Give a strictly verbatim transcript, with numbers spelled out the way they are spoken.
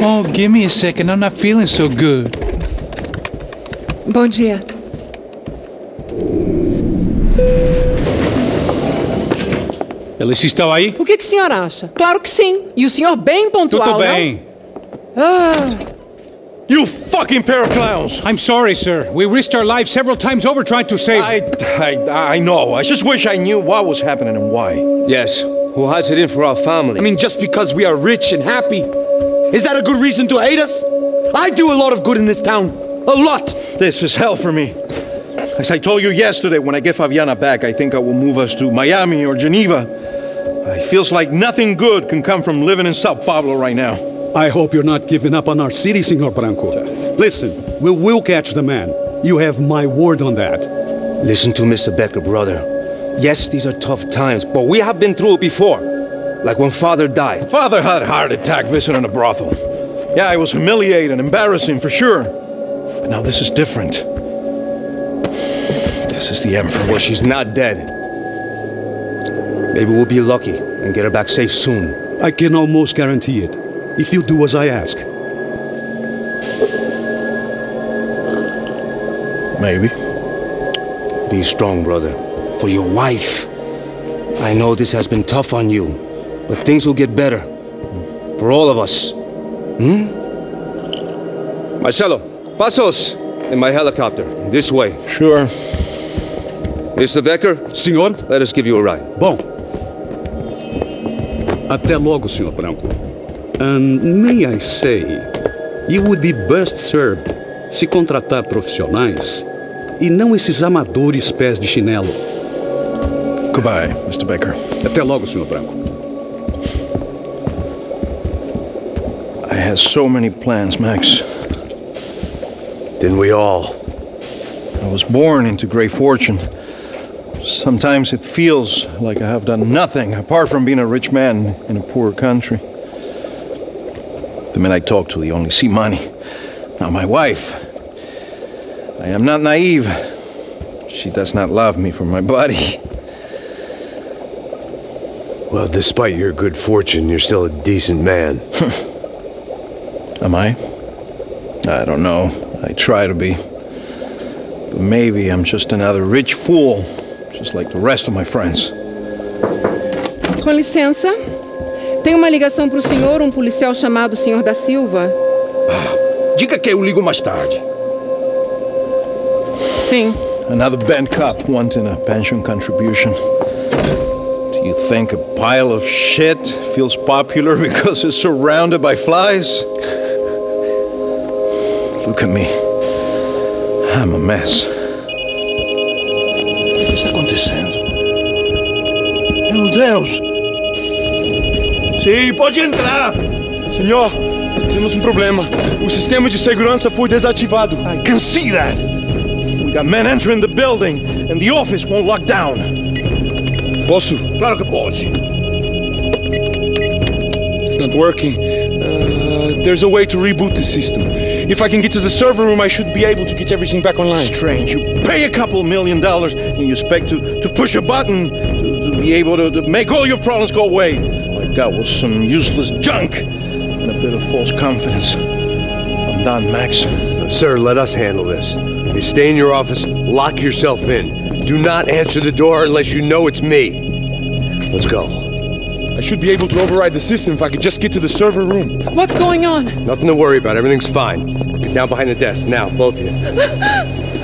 Oh, give me a second. I'm not feeling so good. Bom dia. Eles estão aí? O que, que a senhora acha? Claro que sim. E o senhor bem pontual, Tudo bem. Não? Ah... You fucking pair of clowns! I'm sorry, sir. We risked our lives several times over trying to save... I, I, I know. I just wish I knew what was happening and why. Yes. Who has it in for our family? I mean, just because we are rich and happy, is that a good reason to hate us? I do a lot of good in this town. A lot! This is hell for me. As I told you yesterday, when I get Fabiana back, I think I will move us to Miami or Geneva. It feels like nothing good can come from living in Sao Paulo right now. I hope you're not giving up on our city, Senhor Branco. Listen, we will catch the man. You have my word on that. Listen to Mister Becker, brother. Yes, these are tough times, but we have been through it before. Like when Father died. Father had a heart attack visiting a brothel. Yeah, it was humiliating, embarrassing, for sure. But now this is different. This is the end for me. Well, she's not dead. Maybe we'll be lucky and get her back safe soon. I can almost guarantee it. If you do as I ask. Maybe. Be strong, brother. For your wife. I know this has been tough on you, but things will get better. For all of us. Hmm? Marcelo, pasos in my helicopter. This way. Sure. Mister Becker? Senhor? Let us give you a ride. Bom. Até logo, Senhor Branco. And may I say, you would be best served se contratar profissionais e não esses amadores pés de chinelo. Goodbye, Mister Becker. Até logo, Senhor Branco. I had so many plans, Max. Didn't we all? I was born into great fortune. Sometimes it feels like I have done nothing apart from being a rich man in a poor country. The men I talk to, they only see money. Now my wife. I am not naive. She does not love me for my body. Well, despite your good fortune, you're still a decent man. Am I? I don't know. I try to be. But maybe I'm just another rich fool, just like the rest of my friends. Com licença. Tem uma ligação para o senhor, um policial chamado Senhor da Silva. Ah, diga que eu ligo mais tarde. Sim. Another bent cop wanting a pension contribution. Do you think a pile of shit feels popular because it's surrounded by flies? Look at me. I'm a mess. O que está acontecendo? Meu Deus! Sim, pode entrar! Senhor, temos um problema. O sistema de segurança foi desativado. I can see that! We got men entering the building and the office won't lock down. Posso? Claro que pode. It's not working. Uh, there's a way to reboot the system. If I can get to the server room, I should be able to get everything back online. Strange. You pay a couple million dollars and you expect to, to push a button to, to be able to, to make all your problems go away. That was some useless junk and a bit of false confidence. I'm done, Max. Sir, let us handle this. You stay in your office, lock yourself in. Do not answer the door unless you know it's me. Let's go. I should be able to override the system if I could just get to the server room. What's going on? Nothing to worry about. Everything's fine. Get down behind the desk. Now, both of you.